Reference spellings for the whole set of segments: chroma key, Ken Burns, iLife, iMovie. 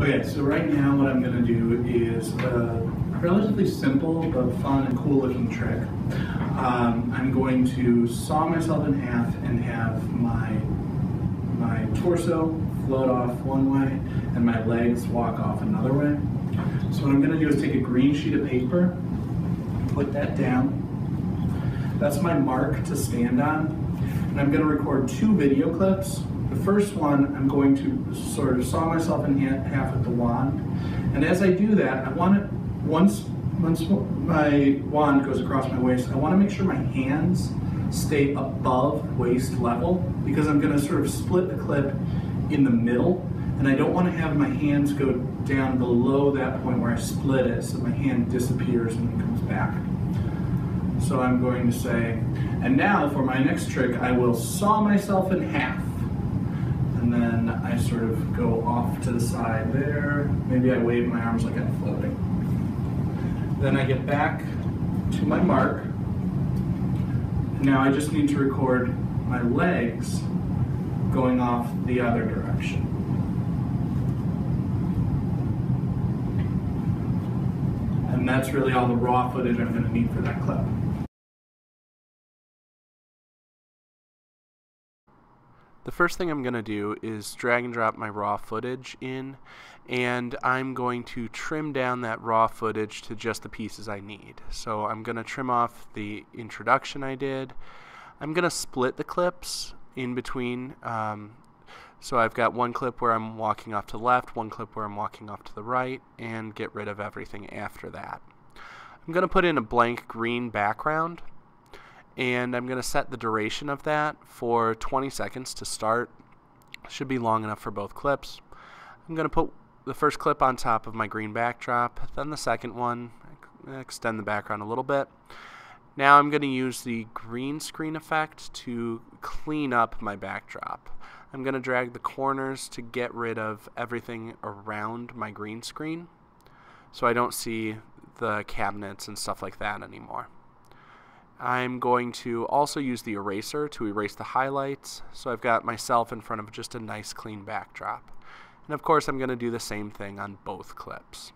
Okay, so right now what I'm going to do is a relatively simple but fun and cool looking trick. I'm going to saw myself in half and have my torso float off one way and my legs walk off another way. So what I'm going to do is take a green sheet of paper, put that down. That's my mark to stand on. And I'm going to record two video clips. The first one, I'm going to sort of saw myself in half with the wand. And as I do that, I want to, once my wand goes across my waist, I want to make sure my hands stay above waist level, because I'm going to sort of split the clip in the middle. And I don't want to have my hands go down below that point where I split it, so my hand disappears and then comes back. So I'm going to say, and now for my next trick, I will saw myself in half. And then I sort of go off to the side there. Maybe I wave my arms like I'm floating. Then I get back to my mark. Now I just need to record my legs going off the other direction. And that's really all the raw footage I'm going to need for that clip. The first thing I'm going to do is drag and drop my raw footage in, and I'm going to trim down that raw footage to just the pieces I need. So I'm going to trim off the introduction I did. I'm going to split the clips in between. So I've got one clip where I'm walking off to the left, one clip where I'm walking off to the right, and get rid of everything after that. I'm going to put in a blank green background. And I'm going to set the duration of that for 20 seconds to start. Should be long enough for both clips. I'm going to put the first clip on top of my green backdrop, then the second one, extend the background a little bit. Now I'm going to use the green screen effect to clean up my backdrop. I'm going to drag the corners to get rid of everything around my green screen, so I don't see the cabinets and stuff like that anymore. I'm going to also use the eraser to erase the highlights, so I've got myself in front of just a nice clean backdrop. And of course I'm going to do the same thing on both clips.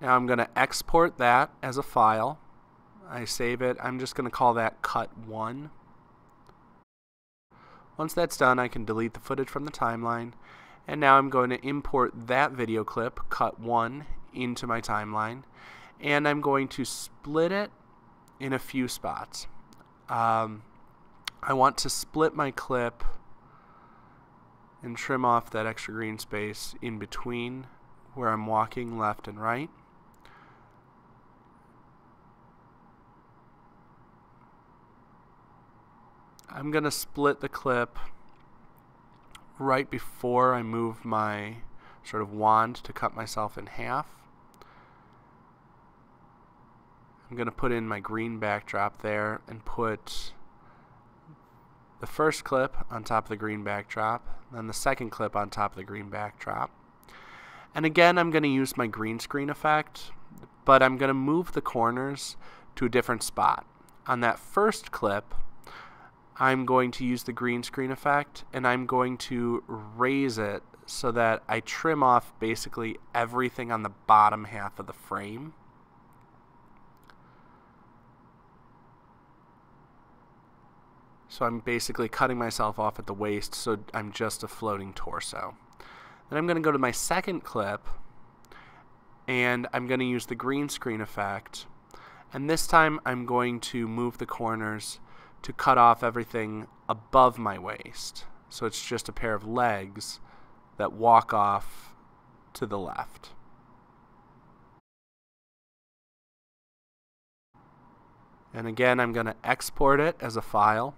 Now I'm going to export that as a file. I save it. I'm just going to call that Cut 1. Once that's done, I can delete the footage from the timeline. And now I'm going to import that video clip, Cut 1, into my timeline, and I'm going to split it in a few spots. I want to split my clip and trim off that extra green space in between where I'm walking left and right. I'm going to split the clip right before I move my sort of wand to cut myself in half. I'm going to put in my green backdrop there and put the first clip on top of the green backdrop, then the second clip on top of the green backdrop. And again, I'm going to use my green screen effect, but I'm going to move the corners to a different spot. On that first clip, I'm going to use the green screen effect, and I'm going to raise it so that I trim off basically everything on the bottom half of the frame. So I'm basically cutting myself off at the waist, so I'm just a floating torso. Then I'm going to go to my second clip, and I'm going to use the green screen effect, and this time I'm going to move the corners to cut off everything above my waist. So it's just a pair of legs that walk off to the left. And again, I'm going to export it as a file.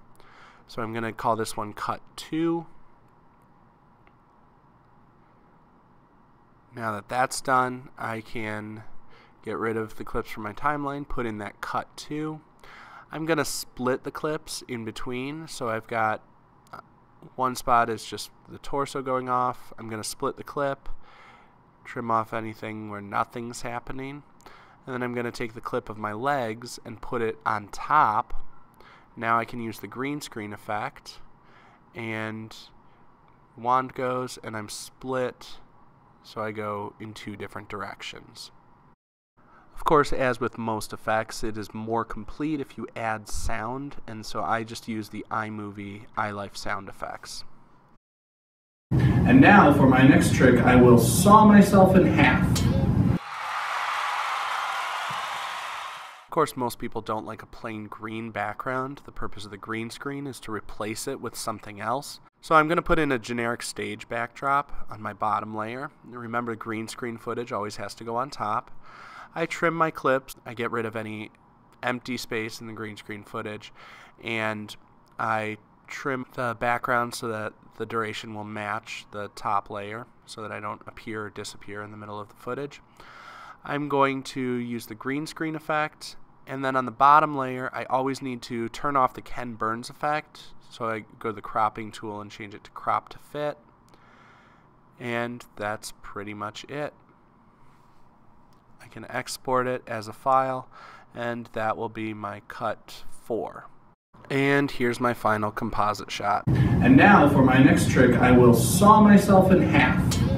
So I'm going to call this one Cut 2. Now that that's done, I can get rid of the clips from my timeline, put in that Cut 2. I'm going to split the clips in between, so I've got one spot is just the torso going off. I'm going to split the clip, trim off anything where nothing's happening, and then I'm going to take the clip of my legs and put it on top Now I can use the green screen effect, and wand goes, and I'm split, so I go in two different directions. Of course, as with most effects, it is more complete if you add sound, and so I just use the iMovie iLife sound effects. And now for my next trick, I will saw myself in half. Of course, most people don't like a plain green background. The purpose of the green screen is to replace it with something else. So I'm going to put in a generic stage backdrop on my bottom layer. Remember, the green screen footage always has to go on top. I trim my clips, I get rid of any empty space in the green screen footage, and I trim the background so that the duration will match the top layer so that I don't appear or disappear in the middle of the footage. I'm going to use the green screen effect, and then on the bottom layer I always need to turn off the Ken Burns effect, so I go to the cropping tool and change it to crop to fit, and that's pretty much it. I can export it as a file, and that will be my cut 4. And here's my final composite shot. And now for my next trick, I will saw myself in half.